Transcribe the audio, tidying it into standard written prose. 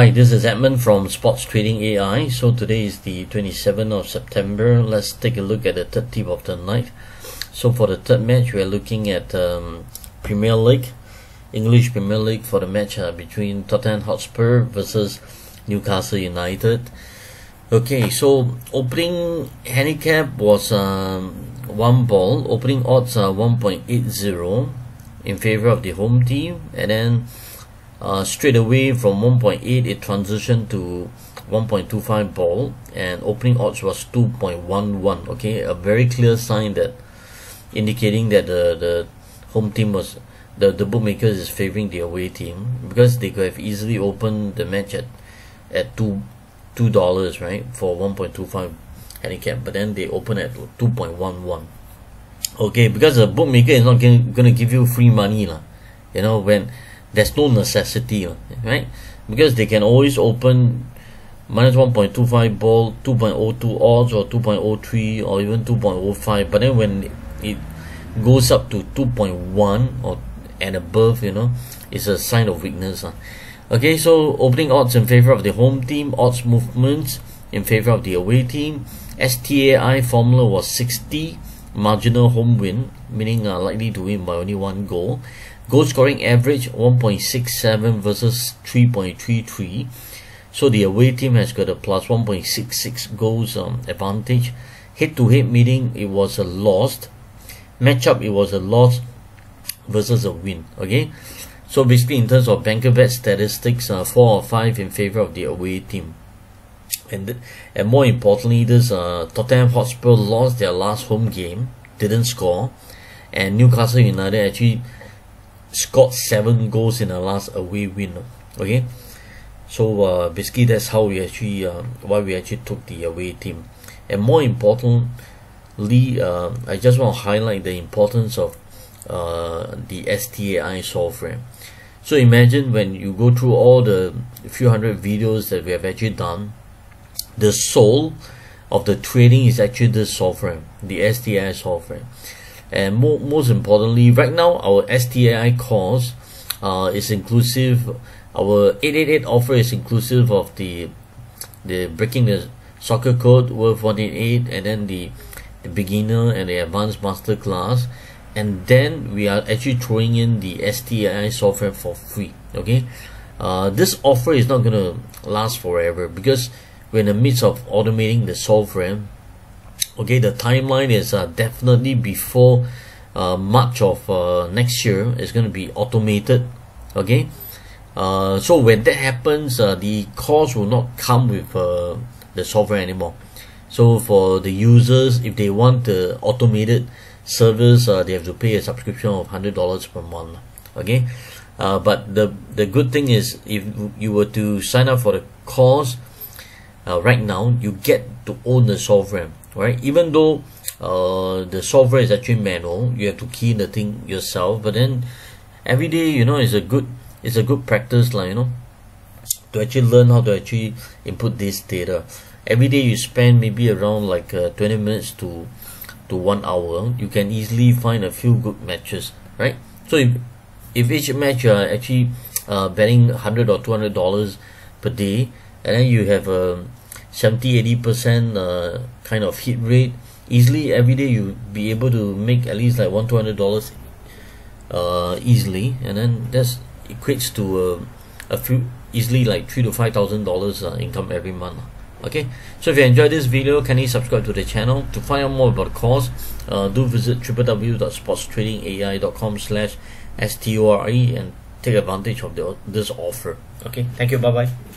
Hi, this is Edmund from Sports Trading AI. So today is the 27th of September. Let's take a look at the third tip of the night. So for the third match, we are looking at Premier League, English Premier League, for the match between Tottenham Hotspur versus Newcastle United. Okay, so opening handicap was one ball. Opening odds are 1.80 in favor of the home team, and then straight away from 1.8 it transitioned to 1.25 ball, and opening odds was 2.11. okay, a very clear sign that indicating that the home team was the bookmakers is favoring the away team, because they could have easily opened the match at $2, right, for 1.25 handicap, but then they open at 2.11. okay, because the bookmaker is not gonna give you free money lah, you know, when there's no necessity, right? Because they can always open minus 1.25 ball, 2.02 odds, or 2.03, or even 2.05. But then when it goes up to 2.1 or and above, you know, it's a sign of weakness. Okay, so opening odds in favor of the home team, odds movements in favor of the away team. STAI formula was 60, marginal home win, meaning likely to win by only one goal. Goal scoring average 1.67 versus 3.33, so the away team has got a plus 1.66 goals advantage. Head to head meeting, it was a loss. Matchup, it was a loss versus a win. Okay, so basically in terms of banker bet statistics, 4 or 5 in favor of the away team. And more importantly, this Tottenham Hotspur lost their last home game, didn't score, and Newcastle United actually scored 7 goals in the last away win. Okay, so basically that's how we actually why we actually took the away team. And more importantly, I just want to highlight the importance of the STAI software. So imagine when you go through all the few hundred videos that we have actually done, the soul of the trading is actually this software, the STAI software. And most importantly, right now our STAI course is inclusive. Our 888 offer is inclusive of the Breaking the Soccer Code worth 188, and then the beginner and the advanced master class, and then we are actually throwing in the STAI software for free. Okay, this offer is not gonna last forever, because we're in the midst of automating the software. Okay, the timeline is definitely before March of next year. It's going to be automated. Okay, so when that happens, the course will not come with the software anymore. So for the users, if they want the automated service, they have to pay a subscription of $100 per month. Okay, but the good thing is, if you were to sign up for the course right now, you get to own the software. Right, even though the software is actually manual, you have to key in the thing yourself. But then every day, you know, it's a good practice, like, you know, to actually learn how to actually input this data. Every day you spend maybe around like 20 minutes to 1 hour. You can easily find a few good matches, right? So if each match you are actually betting $100 or $200 per day, and then you have a 70-80% kind of hit rate, easily every day you'll be able to make at least like $100-$200 easily, and then that's equates to a few, easily like $3,000 to $5,000 income every month. Okay, so if you enjoyed this video, kindly subscribe to the channel. To find out more about the course, do visit www.sportstradingai.com/store and take advantage of this offer. Okay, thank you, bye bye.